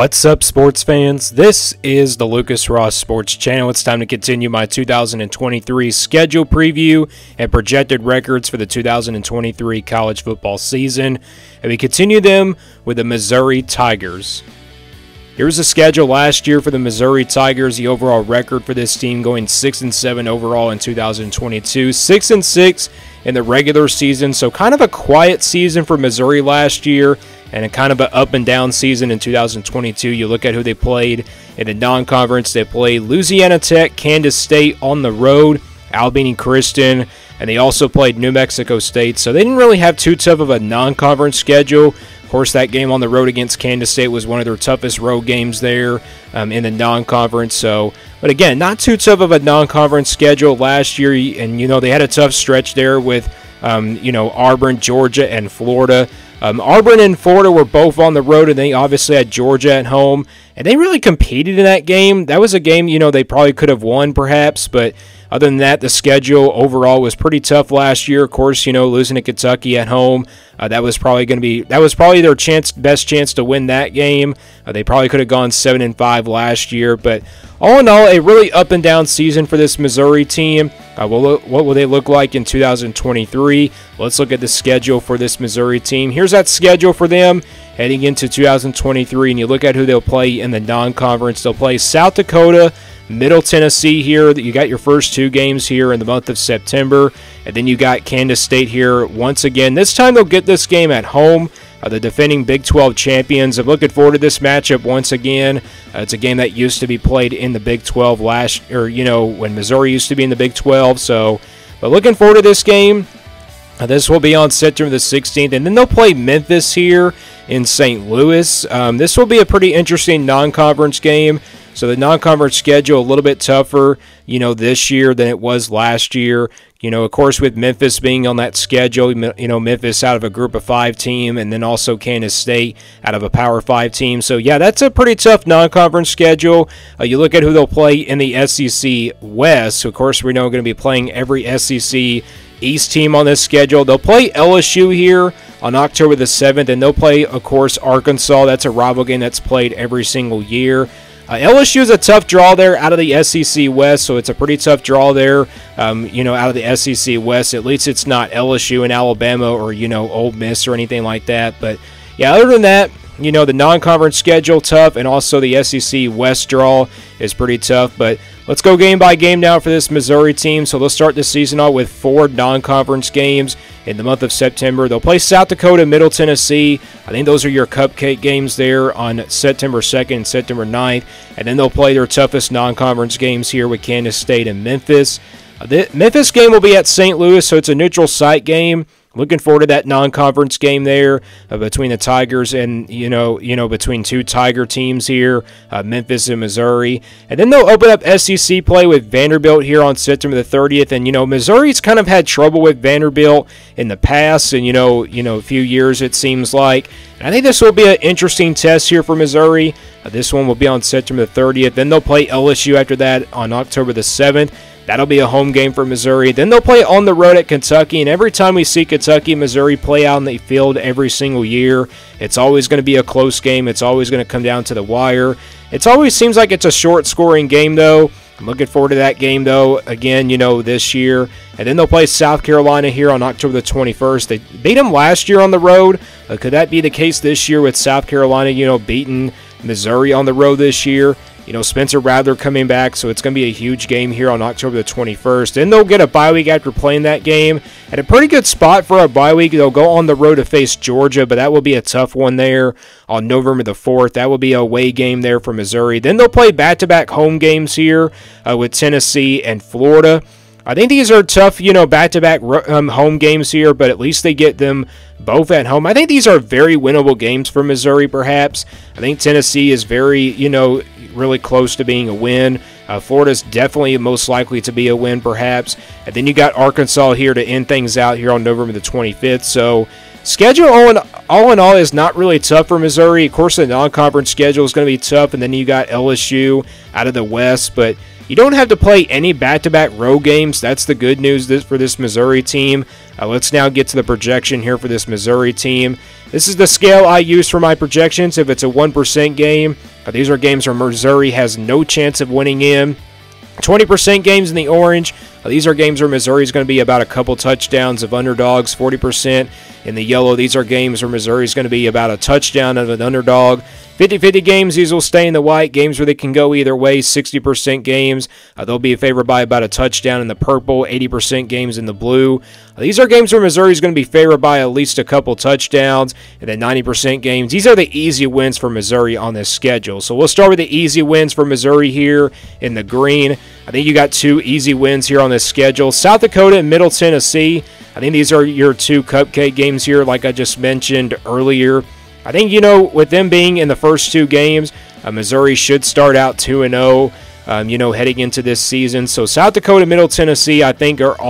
What's up, sports fans? This is the Lucas Ross Sports Channel. It's time to continue my 2023 schedule preview and projected records for the 2023 college football season, and we continue them with the Missouri Tigers. Here's the schedule last year for the Missouri Tigers, the overall record for this team going 6-7 overall in 2022, 6-6 in the regular season, so kind of a quiet season for Missouri last year and a kind of an up and down season in 2022. You look at who they played in the non-conference. They played Louisiana Tech, Kansas State on the road, Albany Christian, and they also played New Mexico State, so they didn't really have too tough of a non-conference schedule. Of course, that game on the road against Kansas State was one of their toughest road games there in the non-conference. So, but again, not too tough of a non-conference schedule last year, and you know they had a tough stretch there with Auburn, Georgia, and Florida. Auburn and Florida were both on the road, and they obviously had Georgia at home, and they really competed in that game. That was a game they probably could have won, perhaps, but other than that, the schedule overall was pretty tough last year. Of course, losing to Kentucky at home, that was probably their best chance to win that game. They probably could have gone 7-5 last year, but all in all, a really up and down season for this Missouri team. What will they look like in 2023? Let's look at the schedule for this Missouri team. Here's that schedule for them heading into 2023, and you look at who they'll play in the non-conference. They'll play South Dakota, Middle Tennessee here. You got your first two games here in the month of September, and then you got Kansas State here once again. This time they'll get this game at home. The defending Big 12 champions. I'm looking forward to this matchup once again. It's a game that used to be played in the Big 12 when Missouri used to be in the Big 12. So, but looking forward to this game. This will be on September the 16th, and then they'll play Memphis here in St. Louis. This will be a pretty interesting non-conference game. So the non-conference schedule a little bit tougher, this year than it was last year. Of course, with Memphis being on that schedule, Memphis out of a group of 5 team, and then also Kansas State out of a power 5 team. So, yeah, that's a pretty tough non-conference schedule. You look at who they'll play in the SEC West. Of course, we know we're going to be playing every SEC East team on this schedule. They'll play LSU here on October the 7th, and they'll play, of course, Arkansas. That's a rival game that's played every single year. LSU is a tough draw there out of the SEC West, so it's a pretty tough draw there, out of the SEC West. At least it's not LSU and Alabama or, Ole Miss or anything like that. But, yeah, other than that, the non-conference schedule tough, and also the SEC West draw is pretty tough. But let's go game by game now for this Missouri team. So they'll start the season off with 4 non-conference games in the month of September. They'll play South Dakota, Middle Tennessee. I think those are your cupcake games there on September 2nd and September 9th. And then they'll play their toughest non-conference games here with Kansas State and Memphis. The Memphis game will be at St. Louis, so it's a neutral site game. Looking forward to that non-conference game there between the Tigers and, between two Tiger teams here, Memphis and Missouri. And then they'll open up SEC play with Vanderbilt here on September the 30th. And, Missouri's kind of had trouble with Vanderbilt in the past and, a few years it seems like. And I think this will be an interesting test here for Missouri. This one will be on September the 30th. Then they'll play LSU after that on October the 7th. That'll be a home game for Missouri. Then they'll play on the road at Kentucky, and every time we see Kentucky and Missouri play out in the field every single year, it's always going to be a close game. It's always going to come down to the wire. It always seems like it's a short-scoring game, though. I'm looking forward to that game, though, again, this year. And then they'll play South Carolina here on October the 21st. They beat them last year on the road. Could that be the case this year with South Carolina, beating Missouri on the road this year? Spencer Radler coming back, so it's going to be a huge game here on October the 21st. Then they'll get a bye week after playing that game. At a pretty good spot for a bye week. They'll go on the road to face Georgia, but that will be a tough one there on November the 4th. That will be a away game there for Missouri. Then they'll play back-to-back home games here with Tennessee and Florida. I think these are tough, back-to-back home games here, but at least they get them both at home. I think these are very winnable games for Missouri, perhaps. I think Tennessee is very, really close to being a win. Florida's definitely most likely to be a win, perhaps. And then you got Arkansas here to end things out here on November the 25th. So, schedule all in all is not really tough for Missouri. Of course, the non-conference schedule is going to be tough, and then you got LSU out of the West, but you don't have to play any back-to-back road games. That's the good news for this Missouri team. Let's now get to the projection here for this Missouri team. This is the scale I use for my projections. If it's a 1% game, these are games where Missouri has no chance of winning in. 20% games in the orange, these are games where Missouri is going to be about a couple touchdowns of underdogs. 40% in the yellow, these are games where Missouri is going to be about a touchdown of an underdog. 50-50 games, these will stay in the white, games where they can go either way. 60% games, they'll be favored by about a touchdown in the purple. 80% games in the blue, these are games where Missouri is going to be favored by at least a couple touchdowns. And then 90% games, these are the easy wins for Missouri on this schedule. So we'll start with the easy wins for Missouri here in the green. I think you got two easy wins here on this schedule. South Dakota and Middle Tennessee, I think these are your two cupcake games here, like I just mentioned earlier. I think, you know, with them being in the first two games, Missouri should start out 2-0, you know, heading into this season. So South Dakota, Middle Tennessee, I think are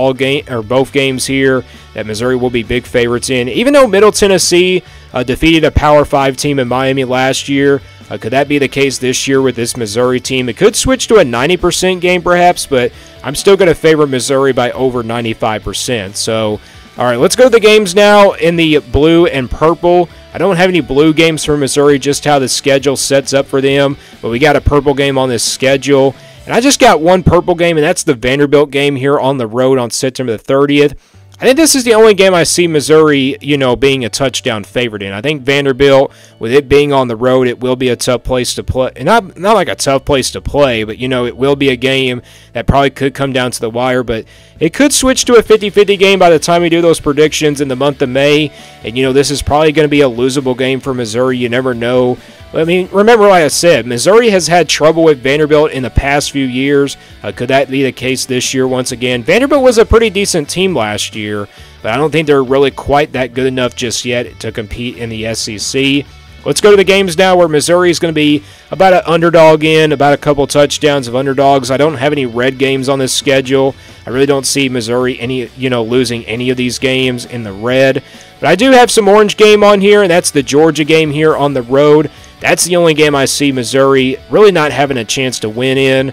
both games here that Missouri will be big favorites in. Even though Middle Tennessee defeated a Power 5 team in Miami last year, could that be the case this year with this Missouri team? It could switch to a 90% game perhaps, but I'm still going to favor Missouri by over 95%. So, all right, let's go to the games now in the blue and purple. I don't have any blue games for Missouri, just how the schedule sets up for them, but we got a purple game on this schedule. And I just got one purple game, and that's the Vanderbilt game here on the road on September the 30th. I think this is the only game I see Missouri, you know, being a touchdown favorite in. I think Vanderbilt, with it being on the road, it will be a tough place to play. And not like a tough place to play, but, you know, it will be a game that probably could come down to the wire. But it could switch to a 50-50 game by the time we do those predictions in the month of May. And, you know, this is probably going to be a losable game for Missouri. You never know. I mean, remember what I said, Missouri has had trouble with Vanderbilt in the past few years. Could that be the case this year once again? Vanderbilt was a pretty decent team last year, but I don't think they're really quite that good enough just yet to compete in the SEC. Let's go to the games now where Missouri is going to be about an underdog in, about a couple touchdowns of underdogs. I don't have any red games on this schedule. I really don't see Missouri losing any of these games in the red. But I do have some orange game on here, and that's the Georgia game here on the road. That's the only game I see Missouri really not having a chance to win in.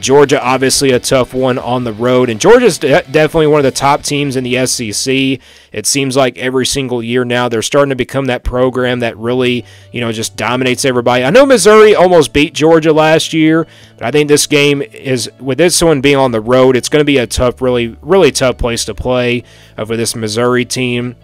Georgia, obviously a tough one on the road. And Georgia's definitely one of the top teams in the SEC. It seems like every single year now they're starting to become that program that really, you know, just dominates everybody. I know Missouri almost beat Georgia last year, but I think this game is, with this one being on the road, it's going to be a tough, really, really tough place to play for this Missouri team.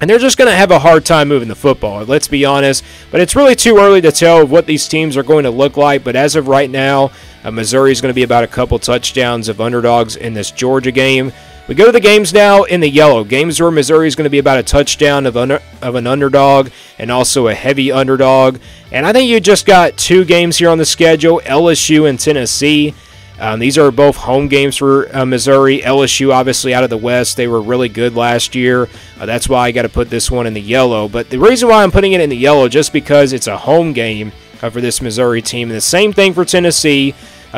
And they're just going to have a hard time moving the football, let's be honest. But it's really too early to tell what these teams are going to look like. But as of right now, Missouri is going to be about a couple touchdowns of underdogs in this Georgia game. We go to the games now in the yellow. Games where Missouri is going to be about a touchdown of an underdog and also a heavy underdog. And I think you just got two games here on the schedule, LSU and Tennessee. These are both home games for Missouri. LSU, obviously, out of the West. They were really good last year. That's why I got to put this one in the yellow. But the reason why I'm putting it in the yellow, just because it's a home game for this Missouri team. And the same thing for Tennessee.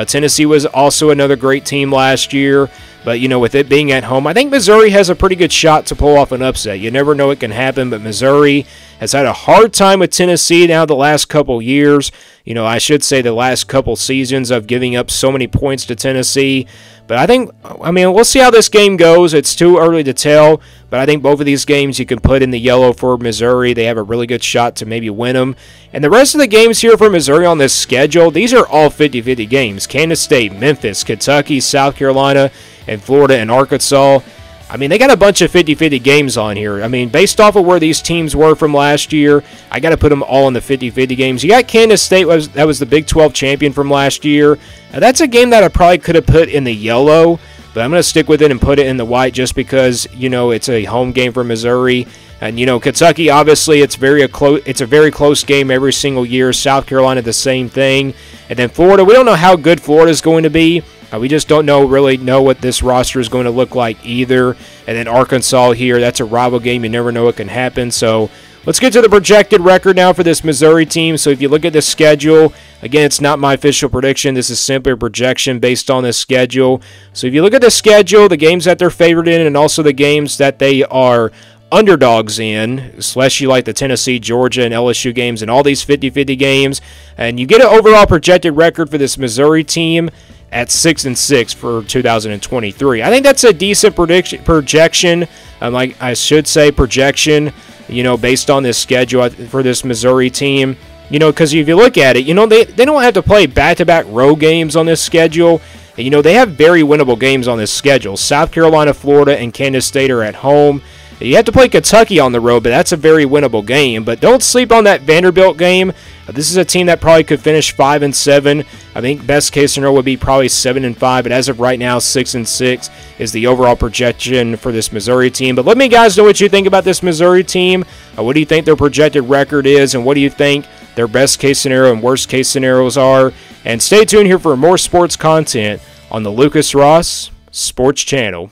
Tennessee was also another great team last year. But, you know, with it being at home, I think Missouri has a pretty good shot to pull off an upset. You never know what can happen, but Missouri has had a hard time with Tennessee now the last couple years. You know, I should say the last couple seasons of giving up so many points to Tennessee. But I think, I mean, we'll see how this game goes. It's too early to tell, but I think both of these games you can put in the yellow for Missouri. They have a really good shot to maybe win them. And the rest of the games here for Missouri on this schedule, these are all 50-50 games. Kansas State, Memphis, Kentucky, South Carolina, and Florida and Arkansas. I mean, they got a bunch of 50-50 games on here. I mean, based off of where these teams were from last year, I got to put them all in the 50-50 games. You got Kansas State, that was the Big 12 champion from last year. Now, that's a game that I probably could have put in the yellow, but I'm going to stick with it and put it in the white just because, you know, it's a home game for Missouri. And, you know, Kentucky, obviously, it's a very close game every single year. South Carolina, the same thing. And then Florida, we don't know how good Florida is going to be. We just don't really know what this roster is going to look like either. And then Arkansas here, that's a rival game. You never know what can happen. So let's get to the projected record now for this Missouri team. So if you look at the schedule, again, it's not my official prediction. This is simply a projection based on this schedule. So if you look at the schedule, the games that they're favored in and also the games that they are underdogs in, slash you like the Tennessee, Georgia, and LSU games and all these 50-50 games, and you get an overall projected record for this Missouri team at 6-6 for 2023. I think that's a decent projection. Like I should say, projection. you know, based on this schedule for this Missouri team. You know, because if you look at it, you know, they don't have to play back-to-back road games on this schedule. And, you know, they have very winnable games on this schedule. South Carolina, Florida, and Kansas State are at home. You have to play Kentucky on the road, but that's a very winnable game. But don't sleep on that Vanderbilt game. This is a team that probably could finish 5-7. I think best case scenario would be probably 7-5, but as of right now, 6-6 is the overall projection for this Missouri team. But let me guys know what you think about this Missouri team. What do you think their projected record is, and what do you think their best case scenario and worst case scenarios are? And stay tuned here for more sports content on the Lucas Ross Sports Channel.